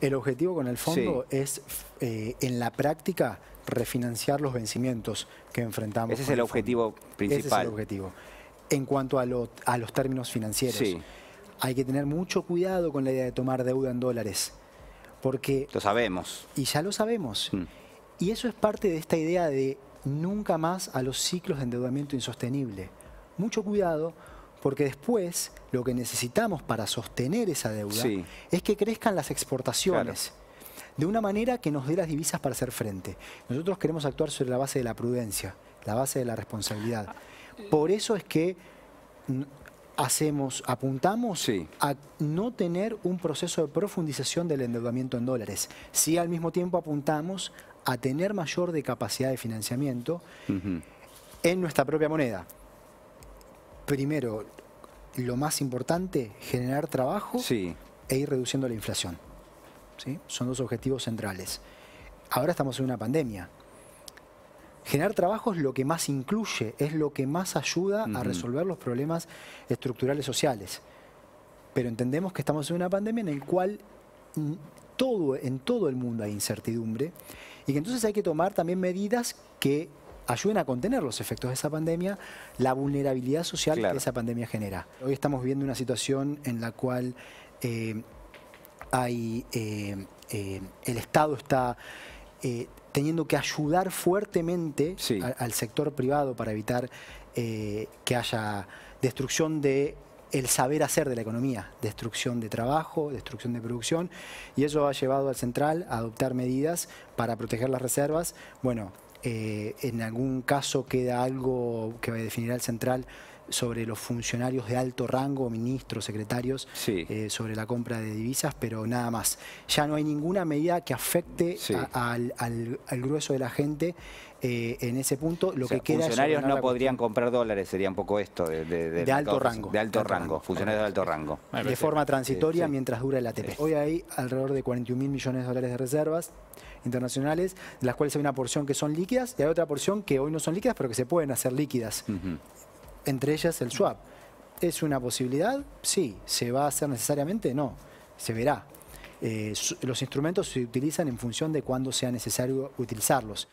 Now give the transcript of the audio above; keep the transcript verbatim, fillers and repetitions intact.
El objetivo con el fondo sí. es, eh, en la práctica, refinanciar los vencimientos que enfrentamos. Ese es el, el objetivo principal. Ese es el objetivo. En cuanto a, lo, a los términos financieros, sí. hay que tener mucho cuidado con la idea de tomar deuda en dólares. Porque lo sabemos. Y ya lo sabemos. Mm. Y eso es parte de esta idea de nunca más a los ciclos de endeudamiento insostenible. Mucho cuidado, porque después lo que necesitamos para sostener esa deuda sí. es que crezcan las exportaciones. Claro. De una manera que nos dé las divisas para hacer frente. Nosotros queremos actuar sobre la base de la prudencia, la base de la responsabilidad. Por eso es que hacemos, apuntamos sí. a no tener un proceso de profundización del endeudamiento en dólares. Si al mismo tiempo apuntamos a tener mayor de capacidad de financiamiento uh-huh. en nuestra propia moneda. Primero, lo más importante, generar trabajo sí. e ir reduciendo la inflación. ¿Sí? Son dos objetivos centrales. Ahora estamos en una pandemia. Generar trabajo es lo que más incluye, es lo que más ayuda uh-huh. a resolver los problemas estructurales sociales. Pero entendemos que estamos en una pandemia en la cual todo, en todo el mundo hay incertidumbre y que entonces hay que tomar también medidas que ayuden a contener los efectos de esa pandemia, la vulnerabilidad social claro. que esa pandemia genera. Hoy estamos viviendo una situación en la cual... Eh, Hay, eh, eh, el Estado está eh, teniendo que ayudar fuertemente sí. a, al sector privado para evitar eh, que haya destrucción de el saber hacer de la economía, destrucción de trabajo, destrucción de producción, y eso ha llevado al central a adoptar medidas para proteger las reservas. Bueno, eh, en algún caso queda algo que definirá el central sobre los funcionarios de alto rango, ministros, secretarios, sí. eh, sobre la compra de divisas, pero nada más. Ya no hay ninguna medida que afecte sí. a, al, al, al grueso de la gente eh, en ese punto. Lo o sea, que queda funcionarios no podrían comprar dólares, sería un poco esto. De, de, de, de alto rango. De alto, de alto rango, rango, funcionarios de alto rango. De forma transitoria sí, sí. mientras dura el A T P. Sí. Hoy hay alrededor de cuarenta y un mil millones de dólares de reservas internacionales, de las cuales hay una porción que son líquidas y hay otra porción que hoy no son líquidas, pero que se pueden hacer líquidas. Uh-huh. Entre ellas el swap. ¿Es una posibilidad? Sí. ¿Se va a hacer necesariamente? No. Se verá. Eh, los instrumentos se utilizan en función de cuándo sea necesario utilizarlos.